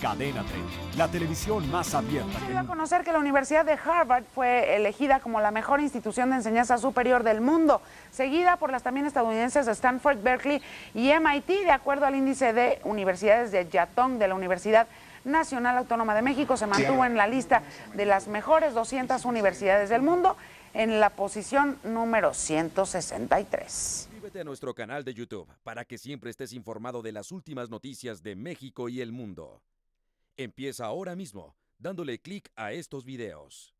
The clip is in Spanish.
Cadena 30, la televisión más abierta. Se dio a conocer que la Universidad de Harvard fue elegida como la mejor institución de enseñanza superior del mundo, seguida por las también estadounidenses Stanford, Berkeley y MIT, de acuerdo al índice de universidades de Jatong de la Universidad Nacional Autónoma de México. Se mantuvo en la lista de las mejores 200 universidades del mundo, en la posición número 163. Suscríbete a nuestro canal de YouTube para que siempre estés informado de las últimas noticias de México y el mundo. Empieza ahora mismo dándole clic a estos videos.